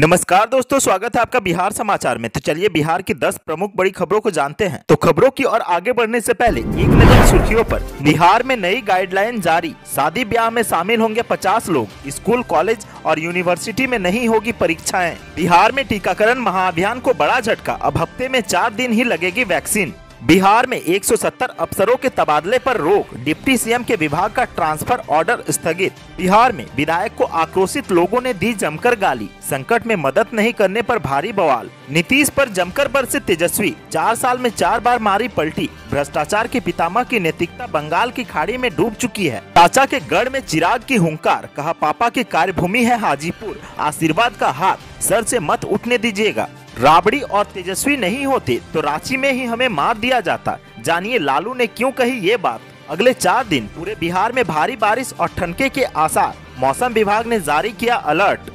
नमस्कार दोस्तों, स्वागत है आपका बिहार समाचार में। तो चलिए बिहार की 10 प्रमुख बड़ी खबरों को जानते हैं। तो खबरों की ओर आगे बढ़ने से पहले एक नजर सुर्खियों पर। बिहार में नई गाइडलाइन जारी, शादी ब्याह में शामिल होंगे 50 लोग, स्कूल कॉलेज और यूनिवर्सिटी में नहीं होगी परीक्षाएं। बिहार में टीकाकरण महाअभियान को बड़ा झटका, अब हफ्ते में 4 दिन ही लगेगी वैक्सीन। बिहार में 170 अफसरों के तबादले पर रोक, डिप्टी सीएम के विभाग का ट्रांसफर ऑर्डर स्थगित। बिहार में विधायक को आक्रोशित लोगों ने दी जमकर गाली, संकट में मदद नहीं करने पर भारी बवाल। नीतीश पर जमकर बरसे तेजस्वी, 4 साल में 4 बार मारी पलटी, भ्रष्टाचार के पितामह की नैतिकता बंगाल की खाड़ी में डूब चुकी है। चाचा के गढ़ में चिराग की हुंकार, कहा पापा की कार्यभूमि है हाजीपुर, आशीर्वाद का हाथ, सर से मत उठने दीजिएगा। राबड़ी और तेजस्वी नहीं होते तो रांची में ही हमें मार दिया जाता, जानिए लालू ने क्यों कही ये बात। अगले 4 दिन पूरे बिहार में भारी बारिश और ठनके के आसार, मौसम विभाग ने जारी किया अलर्ट।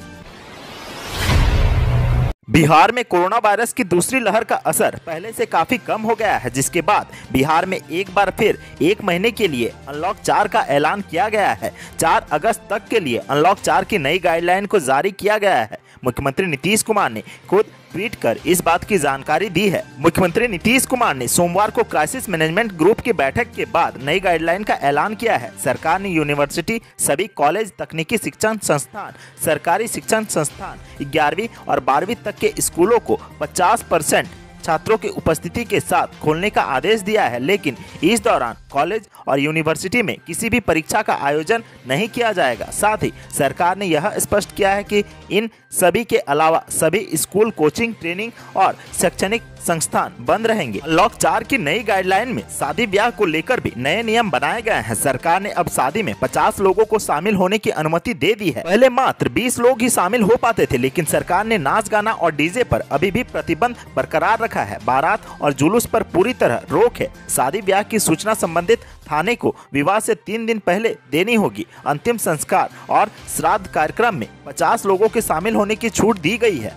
बिहार में कोरोना वायरस की दूसरी लहर का असर पहले से काफी कम हो गया है, जिसके बाद बिहार में एक बार फिर 1 महीने के लिए अनलॉक 4 का ऐलान किया गया है। 4 अगस्त तक के लिए अनलॉक 4 की नई गाइडलाइन को जारी किया गया है। मुख्यमंत्री नीतीश कुमार ने खुद ट्वीट कर इस बात की जानकारी दी है। मुख्यमंत्री नीतीश कुमार ने सोमवार को क्राइसिस मैनेजमेंट ग्रुप की बैठक के बाद नई गाइडलाइन का ऐलान किया है। सरकार ने यूनिवर्सिटी, सभी कॉलेज, तकनीकी शिक्षण संस्थान, सरकारी शिक्षण संस्थान, 11वीं और 12वीं तक के स्कूलों को 50% छात्रों की उपस्थिति के साथ खोलने का आदेश दिया है, लेकिन इस दौरान कॉलेज और यूनिवर्सिटी में किसी भी परीक्षा का आयोजन नहीं किया जाएगा। साथ ही सरकार ने यह स्पष्ट किया है कि इन सभी के अलावा सभी स्कूल, कोचिंग, ट्रेनिंग और शैक्षणिक संस्थान बंद रहेंगे। अनलॉक 4 की नई गाइडलाइन में शादी ब्याह को लेकर भी नए नियम बनाए गए हैं। सरकार ने अब शादी में 50 लोगों को शामिल होने की अनुमति दे दी है। पहले मात्र 20 लोग ही शामिल हो पाते थे, लेकिन सरकार ने नाच गाना और डीजे पर अभी भी प्रतिबंध बरकरार रखा है। बारात और जुलूस पर पूरी तरह रोक है। शादी ब्याह की सूचना संबंधित थाने को विवाह से 3 दिन पहले देनी होगी। अंतिम संस्कार और श्राद्ध कार्यक्रम में 50 लोगों के शामिल होने की छूट दी गई है।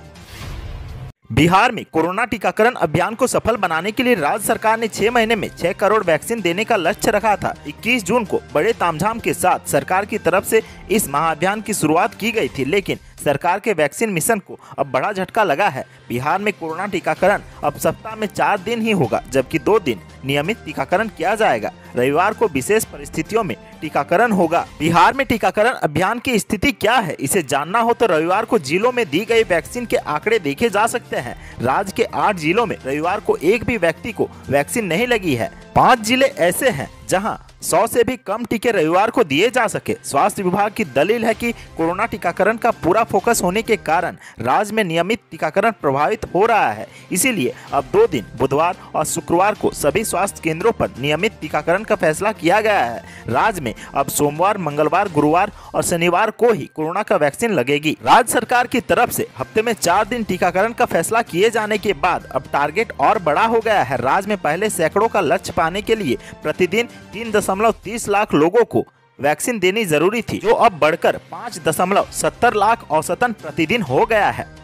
बिहार में कोरोना टीकाकरण अभियान को सफल बनाने के लिए राज्य सरकार ने 6 महीने में 6 करोड़ वैक्सीन देने का लक्ष्य रखा था। 21 जून को बड़े तामझाम के साथ सरकार की तरफ से इस महाअभियान की शुरुआत की गई थी, लेकिन सरकार के वैक्सीन मिशन को अब बड़ा झटका लगा है। बिहार में कोरोना टीकाकरण अब सप्ताह में 4 दिन ही होगा, जबकि 2 दिन नियमित टीकाकरण किया जाएगा। रविवार को विशेष परिस्थितियों में टीकाकरण होगा। बिहार में टीकाकरण अभियान की स्थिति क्या है, इसे जानना हो तो रविवार को जिलों में दी गई वैक्सीन के आंकड़े देखे जा सकते हैं। राज्य के 8 जिलों में रविवार को एक भी व्यक्ति को वैक्सीन नहीं लगी है। 5 जिले ऐसे हैं जहां 100 से भी कम टीके रविवार को दिए जा सके। स्वास्थ्य विभाग की दलील है कि कोरोना टीकाकरण का पूरा फोकस होने के कारण राज्य में नियमित टीकाकरण प्रभावित हो रहा है, इसीलिए अब 2 दिन बुधवार और शुक्रवार को सभी स्वास्थ्य केंद्रों पर नियमित टीकाकरण का फैसला किया गया है। राज्य में अब सोमवार, मंगलवार, गुरुवार और शनिवार को ही कोरोना का वैक्सीन लगेगी। राज्य सरकार की तरफ से हफ्ते में 4 दिन टीकाकरण का फैसला किए जाने के बाद अब टारगेट और बड़ा हो गया है। राज्य में पहले सैकड़ों का लक्ष्य पाने के लिए प्रतिदिन 3.30 लाख लोगों को वैक्सीन देनी जरूरी थी, जो अब बढ़कर 5.70 लाख औसतन प्रतिदिन हो गया है।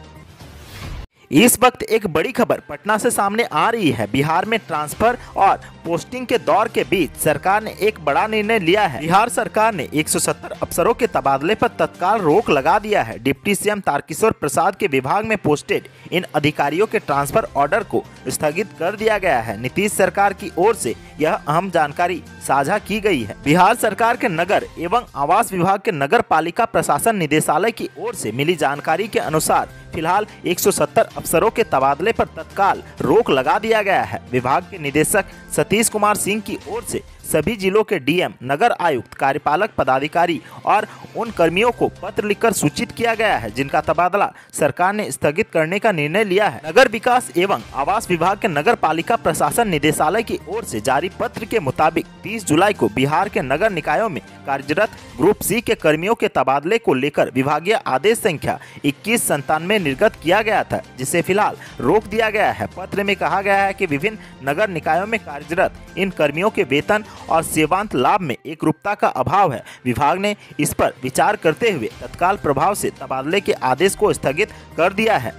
इस वक्त एक बड़ी खबर पटना से सामने आ रही है। बिहार में ट्रांसफर और पोस्टिंग के दौर के बीच सरकार ने एक बड़ा निर्णय लिया है। बिहार सरकार ने 170 अफसरों के तबादले पर तत्काल रोक लगा दिया है। डिप्टी सीएम तारकिशोर प्रसाद के विभाग में पोस्टेड इन अधिकारियों के ट्रांसफर ऑर्डर को स्थगित कर दिया गया है। नीतीश सरकार की ओर से यह अहम जानकारी साझा की गई है। बिहार सरकार के नगर एवं आवास विभाग के नगर पालिका प्रशासन निदेशालय की ओर से मिली जानकारी के अनुसार फिलहाल 170 अफसरों के तबादले पर तत्काल रोक लगा दिया गया है। विभाग के निदेशक सतीश कुमार सिंह की ओर से सभी जिलों के डीएम, नगर आयुक्त, कार्यपालक पदाधिकारी और उन कर्मियों को पत्र लिखकर सूचित किया गया है जिनका तबादला सरकार ने स्थगित करने का निर्णय लिया है। नगर विकास एवं आवास विभाग के नगर पालिका प्रशासन निदेशालय की ओर से जारी पत्र के मुताबिक 30 जुलाई को बिहार के नगर निकायों में कार्यरत ग्रुप सी के कर्मियों के तबादले को लेकर विभागीय आदेश संख्या 2197 निर्गत किया गया था, जिसे फिलहाल रोक दिया गया है। पत्र में कहा गया है कि विभिन्न नगर निकायों में कार्यरत इन कर्मियों के वेतन और सेवांत लाभ में एकरूपता का अभाव है। विभाग ने इस पर विचार करते हुए तत्काल प्रभाव से तबादले के आदेश को स्थगित कर दिया है।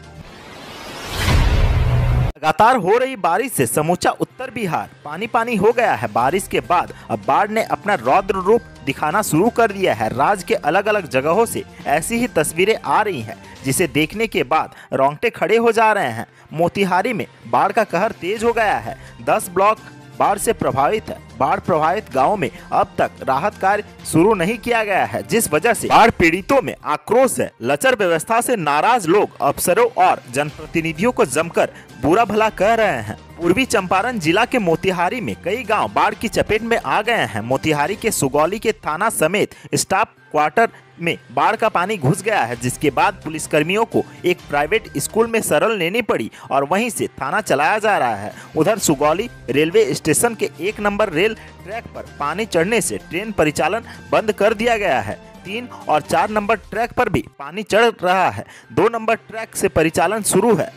लगातार हो रही बारिश से समूचा उत्तर बिहार पानी पानी हो गया है। बारिश के बाद अब बाढ़ ने अपना रौद्र रूप दिखाना शुरू कर दिया है। राज्य के अलग अलग जगहों से ऐसी ही तस्वीरें आ रही हैं, जिसे देखने के बाद रोंगटे खड़े हो जा रहे हैं। मोतिहारी में बाढ़ का कहर तेज हो गया है। 10 ब्लॉक बाढ़ से प्रभावित है। बाढ़ प्रभावित गांव में अब तक राहत कार्य शुरू नहीं किया गया है, जिस वजह से बाढ़ पीड़ितों में आक्रोश है। लचर व्यवस्था से नाराज लोग अफसरों और जनप्रतिनिधियों को जमकर बुरा भला कह रहे हैं। पूर्वी चंपारण जिला के मोतिहारी में कई गांव बाढ़ की चपेट में आ गए हैं। मोतिहारी के सुगौली के थाना समेत स्टाफ क्वार्टर में बाढ़ का पानी घुस गया है, जिसके बाद पुलिसकर्मियों को एक प्राइवेट स्कूल में शरण लेनी पड़ी और वहीं से थाना चलाया जा रहा है। उधर सुगौली रेलवे स्टेशन के 1 नंबर रेल ट्रैक पर पानी चढ़ने से ट्रेन परिचालन बंद कर दिया गया है। 3 और 4 नंबर ट्रैक पर भी पानी चढ़ रहा है। 2 नंबर ट्रैक से परिचालन शुरू है।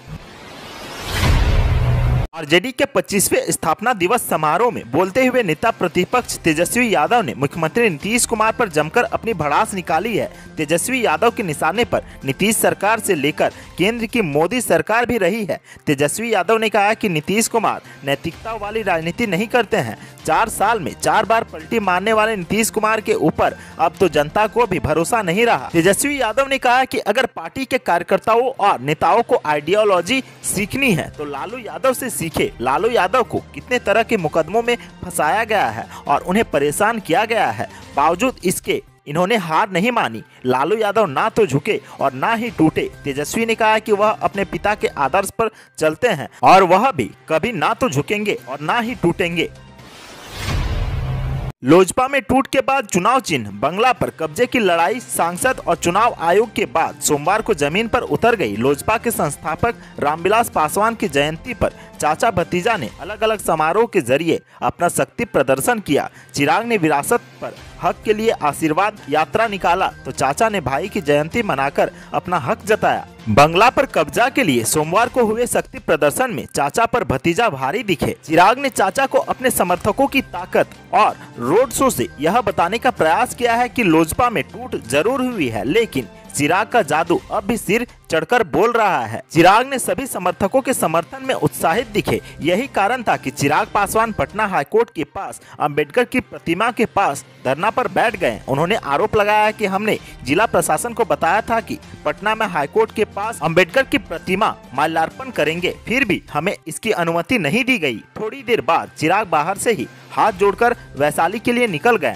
आरजेडी के 25वें स्थापना दिवस समारोह में बोलते हुए नेता प्रतिपक्ष तेजस्वी यादव ने मुख्यमंत्री नीतीश कुमार पर जमकर अपनी भड़ास निकाली है। तेजस्वी यादव के निशाने पर नीतीश सरकार से लेकर केंद्र की मोदी सरकार भी रही है। तेजस्वी यादव ने कहा कि नीतीश कुमार नैतिकता वाली राजनीति नहीं करते हैं। 4 साल में 4 बार पलटी मारने वाले नीतीश कुमार के ऊपर अब तो जनता को भी भरोसा नहीं रहा। तेजस्वी यादव ने कहा कि अगर पार्टी के कार्यकर्ताओं और नेताओं को आइडियोलॉजी सीखनी है तो लालू यादव से सीखे। लालू यादव को कितने तरह के मुकदमों में फंसाया गया है और उन्हें परेशान किया गया है, बावजूद इसके इन्होंने हार नहीं मानी। लालू यादव ना तो झुके और ना ही टूटे। तेजस्वी ने कहा कि वह अपने पिता के आदर्श पर चलते हैं और वह भी कभी ना तो झुकेंगे और ना ही टूटेंगे। लोजपा में टूट के बाद चुनाव चिन्ह बंगला पर कब्जे की लड़ाई सांसद और चुनाव आयोग के बाद सोमवार को जमीन पर उतर गई। लोजपा के संस्थापक रामविलास पासवान की जयंती पर चाचा भतीजा ने अलग अलग समारोह के जरिए अपना शक्ति प्रदर्शन किया। चिराग ने विरासत पर हक के लिए आशीर्वाद यात्रा निकाला तो चाचा ने भाई की जयंती मनाकर अपना हक जताया। बंगला पर कब्जा के लिए सोमवार को हुए शक्ति प्रदर्शन में चाचा पर भतीजा भारी दिखे। चिराग ने चाचा को अपने समर्थकों की ताकत और रोड शो से यह बताने का प्रयास किया है कि लोजपा में टूट जरूर हुई है, लेकिन चिराग का जादू अब भी सिर चढ़कर बोल रहा है। चिराग ने सभी समर्थकों के समर्थन में उत्साहित दिखे। यही कारण था कि चिराग पासवान पटना हाईकोर्ट के पास अंबेडकर की प्रतिमा के पास धरना पर बैठ गए। उन्होंने आरोप लगाया कि हमने जिला प्रशासन को बताया था कि पटना में हाईकोर्ट के पास अंबेडकर की प्रतिमा माल्यार्पण करेंगे, फिर भी हमें इसकी अनुमति नहीं दी गयी। थोड़ी देर बाद चिराग बाहर से ही हाथ जोड़कर वैशाली के लिए निकल गए।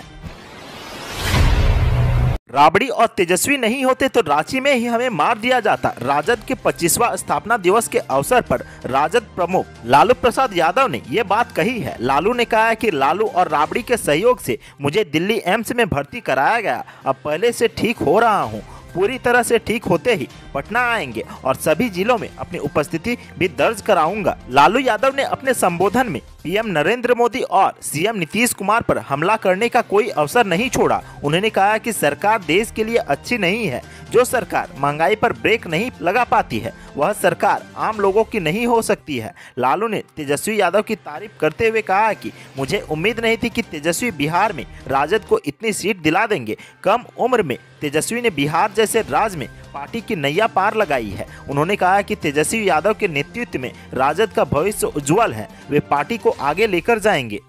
राबड़ी और तेजस्वी नहीं होते तो रांची में ही हमें मार दिया जाता। राजद के 25वां स्थापना दिवस के अवसर पर राजद प्रमुख लालू प्रसाद यादव ने ये बात कही है। लालू ने कहा है कि लालू और राबड़ी के सहयोग से मुझे दिल्ली एम्स में भर्ती कराया गया। अब पहले से ठीक हो रहा हूँ। पूरी तरह से ठीक होते ही पटना आएंगे और सभी जिलों में अपनी उपस्थिति भी दर्ज कराऊंगा। लालू यादव ने अपने संबोधन में पीएम नरेंद्र मोदी और सीएम नीतीश कुमार पर हमला करने का कोई अवसर नहीं छोड़ा। उन्होंने कहा कि सरकार देश के लिए अच्छी नहीं है। जो सरकार महंगाई पर ब्रेक नहीं लगा पाती है वह सरकार आम लोगों की नहीं हो सकती है। लालू ने तेजस्वी यादव की तारीफ करते हुए कहा कि मुझे उम्मीद नहीं थी कि तेजस्वी बिहार में राजद को इतनी सीट दिला देंगे। कम उम्र में तेजस्वी ने बिहार जैसे राज्य में पार्टी की नैया पार लगाई है। उन्होंने कहा कि तेजस्वी यादव के नेतृत्व में राजद का भविष्य उज्जवल है। वे पार्टी को आगे लेकर जाएंगे।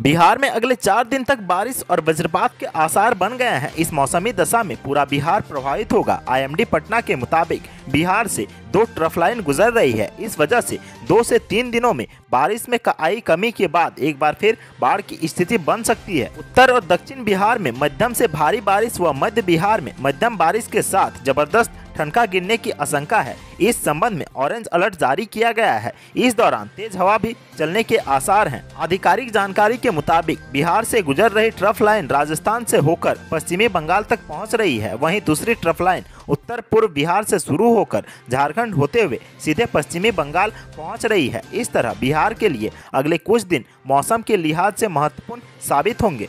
बिहार में अगले 4 दिन तक बारिश और वज्रपात के आसार बन गए हैं। इस मौसमी दशा में पूरा बिहार प्रभावित होगा। आईएमडी पटना के मुताबिक बिहार से 2 ट्रफ लाइन गुजर रही है। इस वजह से 2 से 3 दिनों में बारिश में आई कमी के बाद एक बार फिर बाढ़ की स्थिति बन सकती है। उत्तर और दक्षिण बिहार में मध्यम से भारी बारिश व मध्य बिहार में मध्यम बारिश के साथ जबरदस्त ठनका गिरने की आशंका है। इस संबंध में ऑरेंज अलर्ट जारी किया गया है। इस दौरान तेज हवा भी चलने के आसार हैं। आधिकारिक जानकारी के मुताबिक बिहार से गुजर रही ट्रफ लाइन राजस्थान से होकर पश्चिमी बंगाल तक पहुंच रही है। वहीं दूसरी ट्रफ लाइन उत्तर पूर्व बिहार से शुरू होकर झारखंड होते हुए सीधे पश्चिमी बंगाल पहुंच रही है। इस तरह बिहार के लिए अगले कुछ दिन मौसम के लिहाज से महत्वपूर्ण साबित होंगे।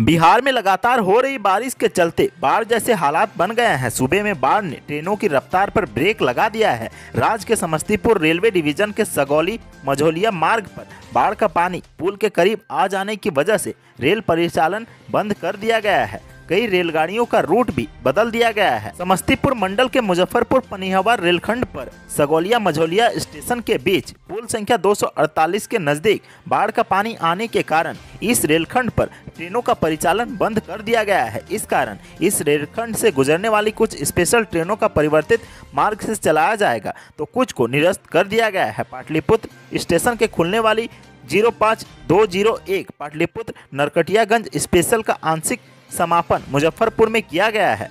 बिहार में लगातार हो रही बारिश के चलते बाढ़ जैसे हालात बन गए हैं। सूबे में बाढ़ ने ट्रेनों की रफ्तार पर ब्रेक लगा दिया है। राज्य के समस्तीपुर रेलवे डिवीजन के सगौली मझौलिया मार्ग पर बाढ़ का पानी पुल के करीब आ जाने की वजह से रेल परिचालन बंद कर दिया गया है। कई रेलगाड़ियों का रूट भी बदल दिया गया है। समस्तीपुर मंडल के मुजफ्फरपुर पनिहवा रेलखंड पर सगौलिया मझौलिया स्टेशन के बीच पुल संख्या 248 के नजदीक बाढ़ का पानी आने के कारण इस रेलखंड पर ट्रेनों का परिचालन बंद कर दिया गया है। इस कारण इस रेलखंड से गुजरने वाली कुछ स्पेशल ट्रेनों का परिवर्तित मार्ग से चलाया जाएगा तो कुछ को निरस्त कर दिया गया है। पाटलिपुत्र स्टेशन के खुलने वाली 05201 पाटलिपुत्र नरकटियागंज स्पेशल का आंशिक समापन मुजफ्फरपुर में किया गया है।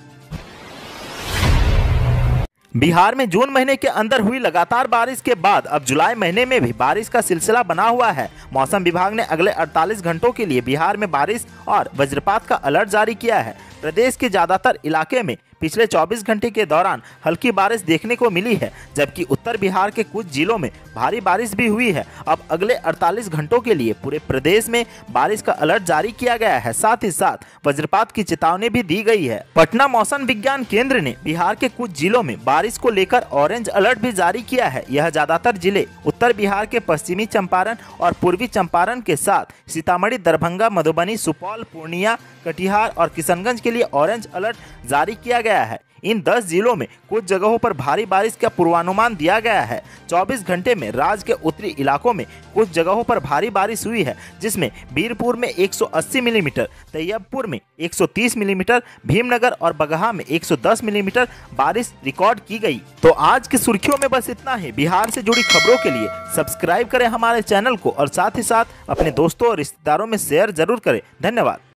बिहार में जून महीने के अंदर हुई लगातार बारिश के बाद अब जुलाई महीने में भी बारिश का सिलसिला बना हुआ है। मौसम विभाग ने अगले 48 घंटों के लिए बिहार में बारिश और वज्रपात का अलर्ट जारी किया है। प्रदेश के ज्यादातर इलाके में पिछले 24 घंटे के दौरान हल्की बारिश देखने को मिली है, जबकि उत्तर बिहार के कुछ जिलों में भारी बारिश भी हुई है। अब अगले 48 घंटों के लिए पूरे प्रदेश में बारिश का अलर्ट जारी किया गया है, साथ ही साथ वज्रपात की चेतावनी भी दी गई है। पटना मौसम विज्ञान केंद्र ने बिहार के कुछ जिलों में बारिश को लेकर ऑरेंज अलर्ट भी जारी किया है। यह ज्यादातर जिले उत्तर बिहार के पश्चिमी चंपारण और पूर्वी चंपारण के साथ सीतामढ़ी, दरभंगा, मधुबनी, सुपौल, पूर्णिया, कटिहार और किशनगंज के लिए ऑरेंज अलर्ट जारी किया गया है। इन 10 जिलों में कुछ जगहों पर भारी बारिश का पूर्वानुमान दिया गया है। 24 घंटे में राज्य के उत्तरी इलाकों में कुछ जगहों पर भारी बारिश हुई है, जिसमें बीरपुर में 180 मिलीमीटर, तैयबपुर में 130 मिलीमीटर, भीमनगर और बगहा में 110 मिलीमीटर बारिश रिकॉर्ड की गई। तो आज की सुर्खियों में बस इतना ही। बिहार से जुड़ी खबरों के लिए सब्सक्राइब करें हमारे चैनल को और साथ ही साथ अपने दोस्तों और रिश्तेदारों में शेयर जरूर करें। धन्यवाद।